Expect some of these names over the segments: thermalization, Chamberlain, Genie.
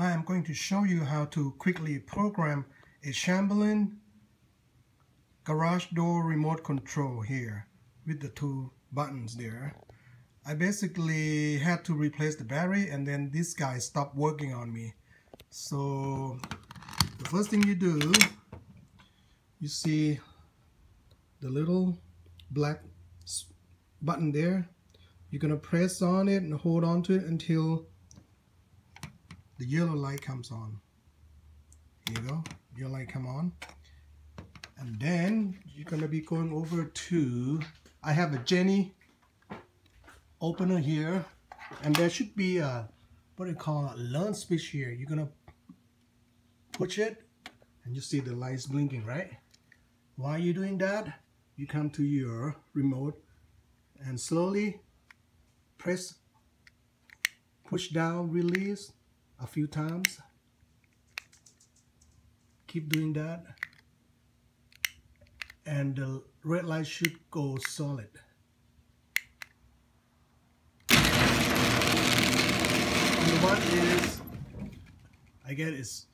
I am going to show you how to quickly program a Chamberlain garage door remote control here with the two buttons there. I basically had to replace the battery and then this guy stopped working on me. So the first thing you do, you see the little black button there. You're gonna press on it and hold on to it until the yellow light comes on. Here you go, yellow light come on. And then you're gonna be going over to, I have a Genie opener here, and there should be a, what do you call it, learn switch here. You're gonna push it and you see the lights blinking, right? While you're doing that, you come to your remote and slowly press, push down, release a few times. Keep doing that. And the red light should go solid. And the one is, I guess it's,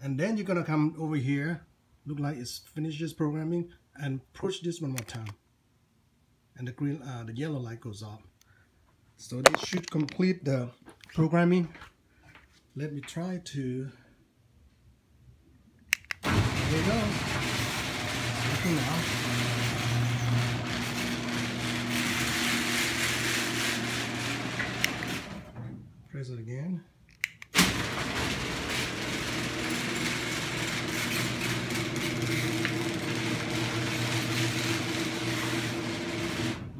and then you're gonna come over here, look like it's finishes programming, and push this one more time. And the green, the yellow light goes off. So this should complete the programming. Let me try to. There you go. Looking now. Press it again.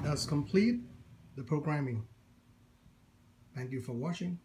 That's complete the programming. Thank you for watching.